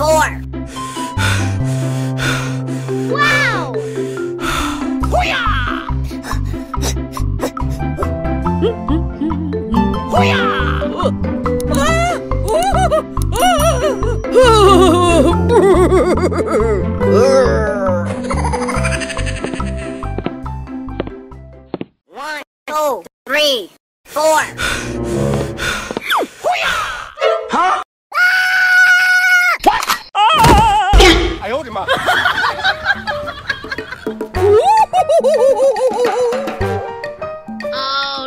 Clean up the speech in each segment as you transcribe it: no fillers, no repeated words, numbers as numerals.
4. Wow! One, two, 3, 4. Huh? What? Oh! I hold him up. Oh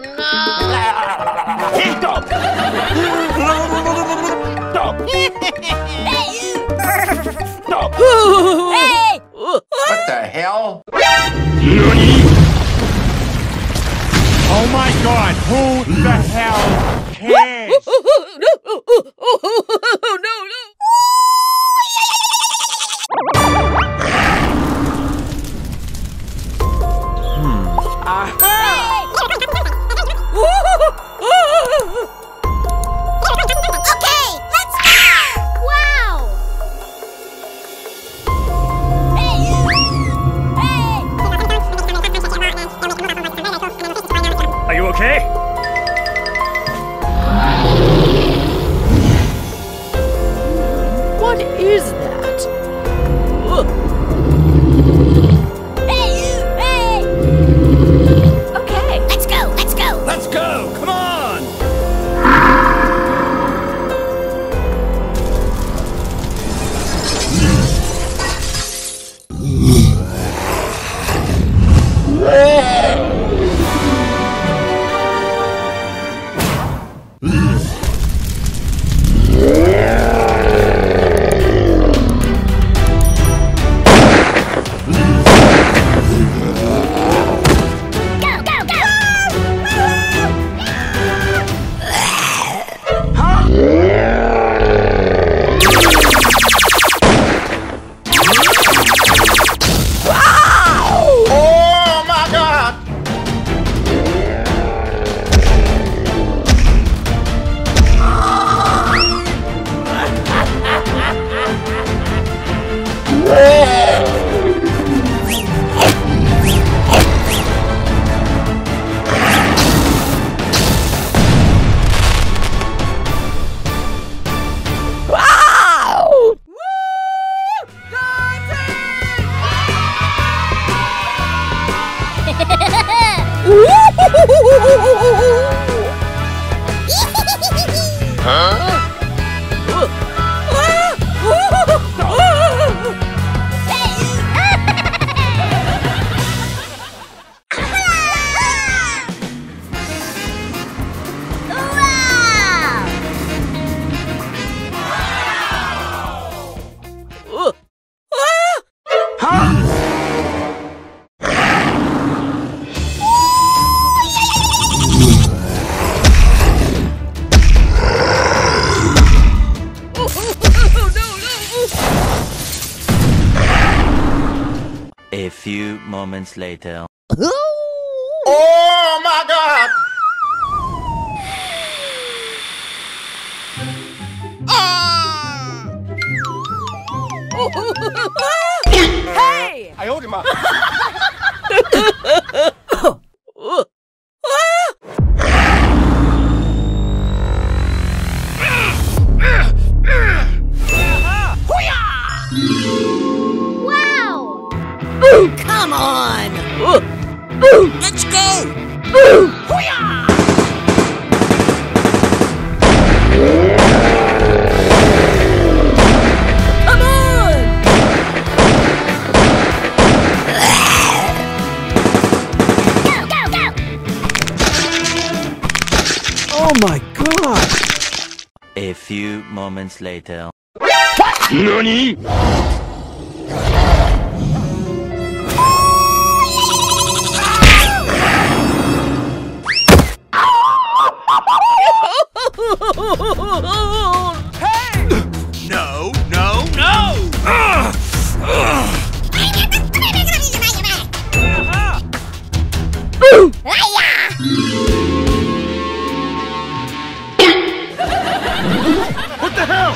no! Stop! Stop! Stop! Hey! What the hell? Oh my God! Who the hell cares? A few moments later. Oh my God! Hey! I hold him up. Come on! Let's go! Hoo-yah! Come on! Go, go, go! Oh my God! A few moments later. What? Nani? Hey! No, no, no! What the hell?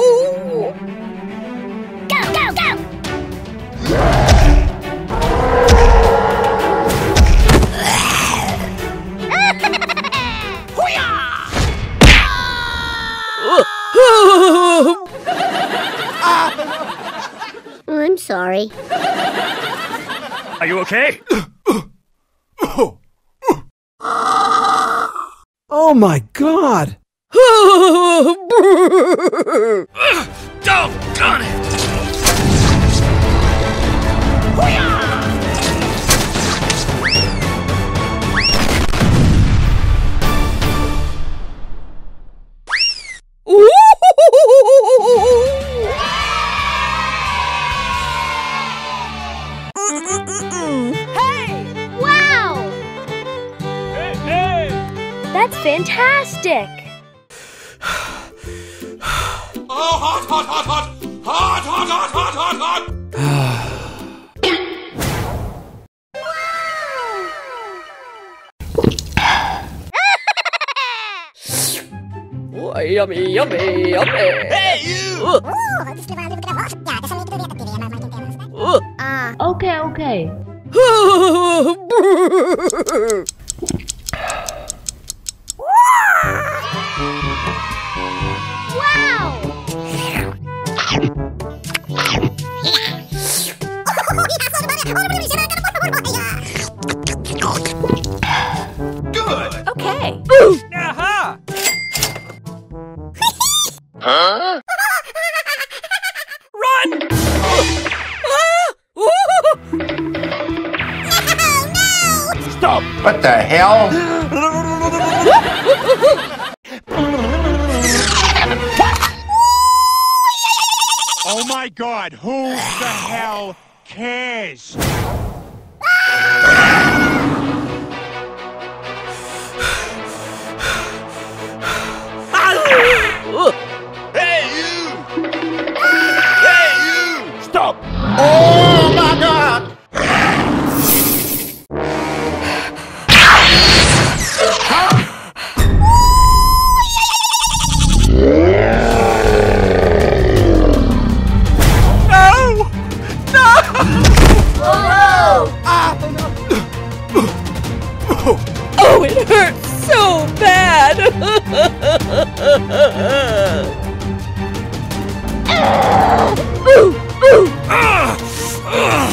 I'm sorry. Are you okay? Oh my God! Doggone it! That's fantastic! Oh, hot, hot, hot, hot! Hot, hot, hot, hot, hot, hot! Wow! Oh, yummy, yummy, yummy! Hey, you! Okay, okay. Okay. Aha! Huh? Run! No, no! Stop! What the hell? Oh my God! Who the hell cares? Hey you! Hey you! Stop! Oh my God! No! No! Oh no! Oh, it hurts so bad! Oh no! Run!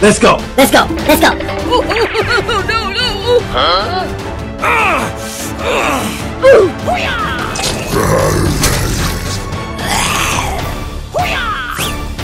Let's go! Let's go! Let's go! Oh, no, no! Huh? I'm sorry. Okay.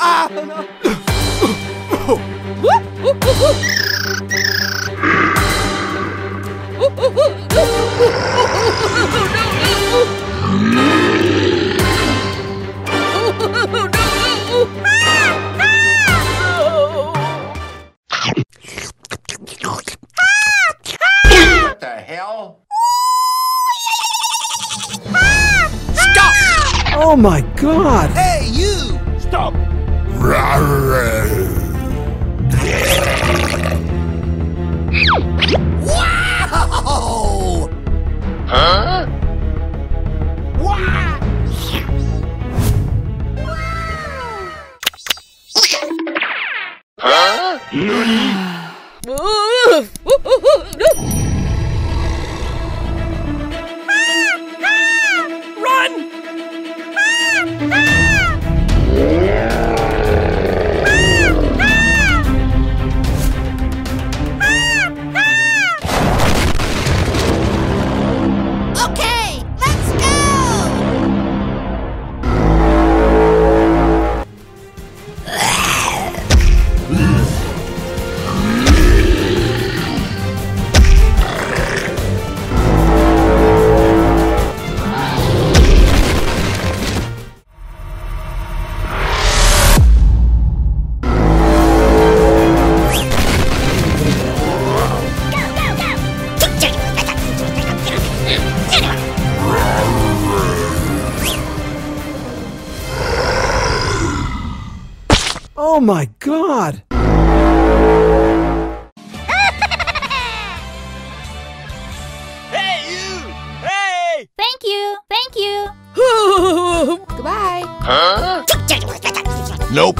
What the hell? Stop! Oh my God! Hey, you! Stop! Wow! Huh? Wow! Huh? Run! Oh my God! Hey you! Hey! Thank you! Thank you! Goodbye! Huh? Nope!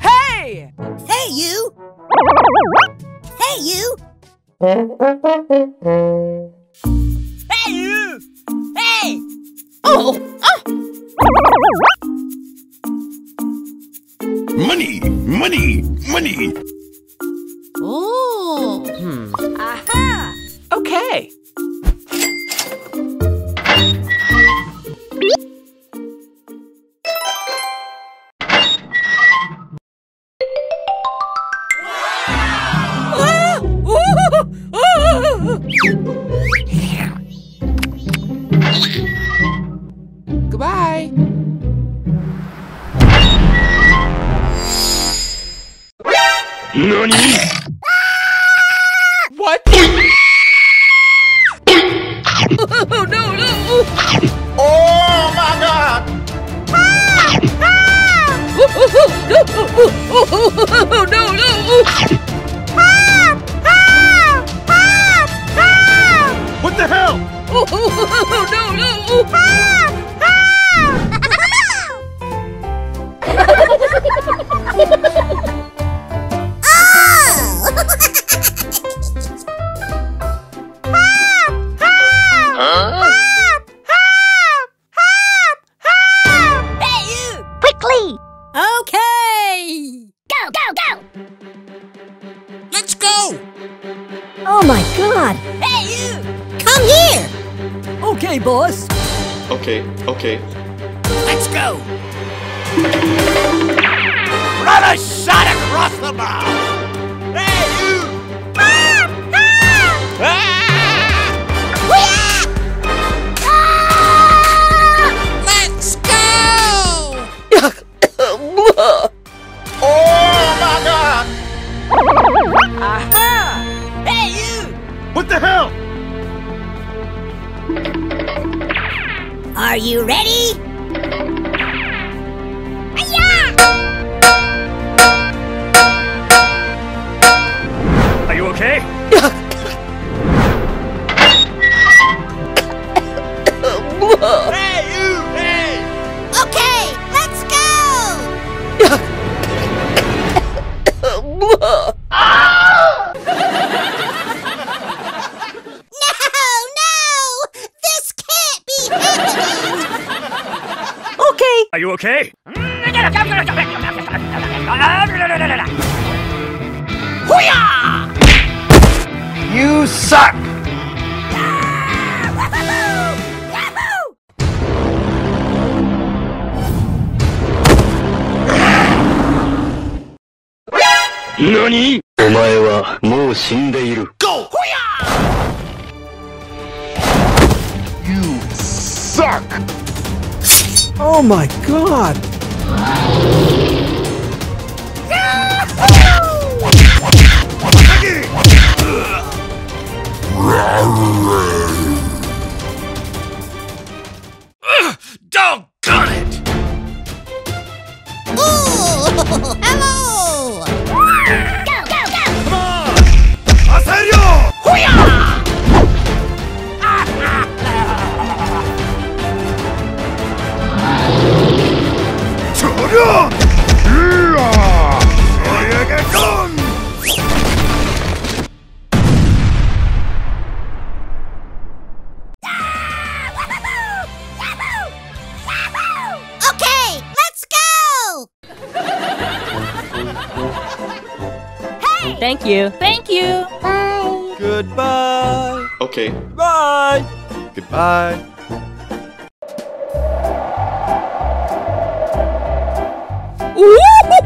Hey! Hey, you! Hey, you! Hey, you! Hey! Oh! Money! Money! Money! Oh! Aha! Okay! Goodbye. Nani? What? Oh no, no! Oh my God! Oh no, no! What the hell? Oh no, no! Hey you! Quickly! Okay! Go, go, go! Let's go! Oh my God! Hey you! Come here! Okay, boss. Okay, okay. Let's go! Run a shot across the mall! Hey, you! Ah! Ah! Ah! Ah! Ah! Let's go! Oh, my God! Aha! Hey, you! What the hell? Are you ready? Are you okay? Hey, you, hey! Okay, let's go! Are you okay? You suck! Nani? Omae wa mou shindeiru. Go! You suck! Oh my God! Doggone it! Ooh! Hello! Go, go, go! Come on! Aserio! Hoo-yah! Thank you. Thank you. Bye. Goodbye. Okay. Bye. Goodbye.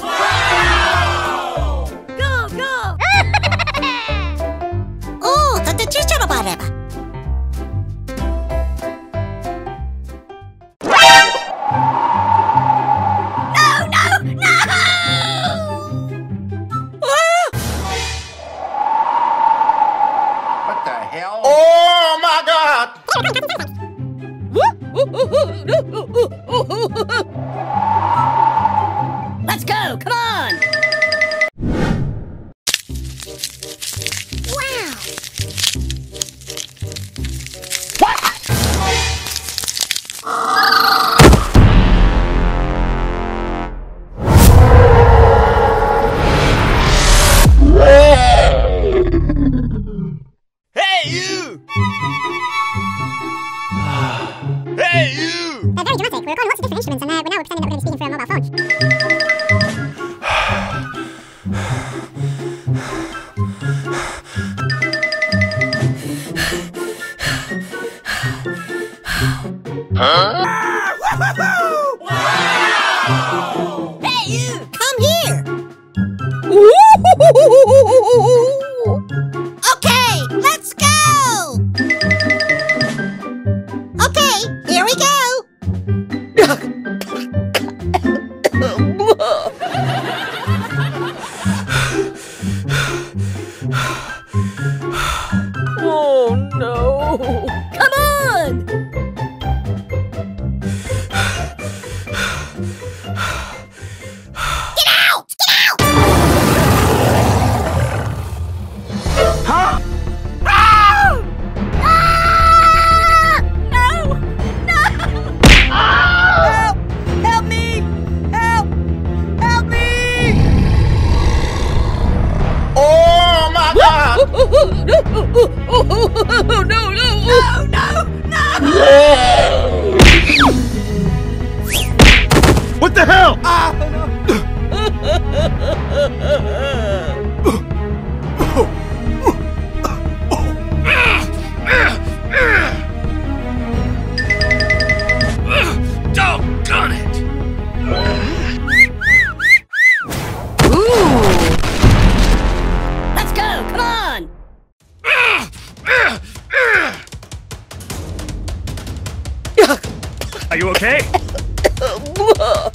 Wow! Go, go. Oh, tate chicharo bareba. Let's go! Come on! Wow! instruments, and we're now excited that we're going to be speaking through a mobile phone. Wow! Hey, you! Come here! Okay, let's go! Okay, here we go! Oh no! Come on! Get out! Get out! Huh? Ah! Ah! No! No! Ah! Help! Help me! Help! Help me! Oh my God! Oh, no, no! Oh. No, no, no! What the hell? Ah! Doggone it! Ooh! Let's go! Come on! Are you okay?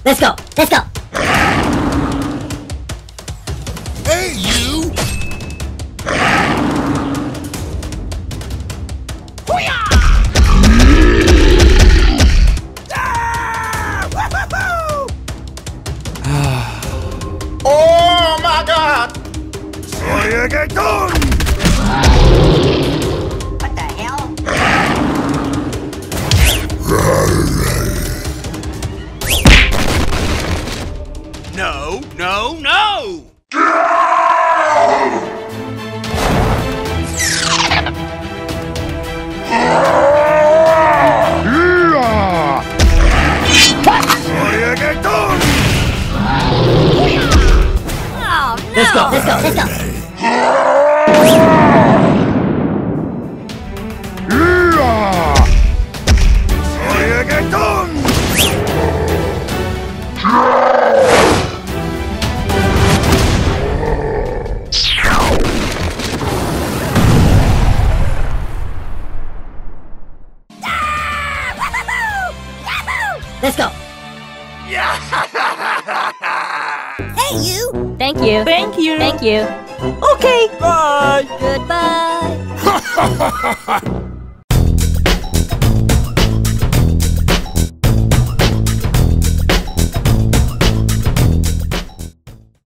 Let's go! Let's go! Hey, you! Oh my God! What the hell? No, no, no! Let's go, let's go, let's go! Let's go! Hey, you! Thank you! Thank you! Thank you! Okay! Bye! Goodbye!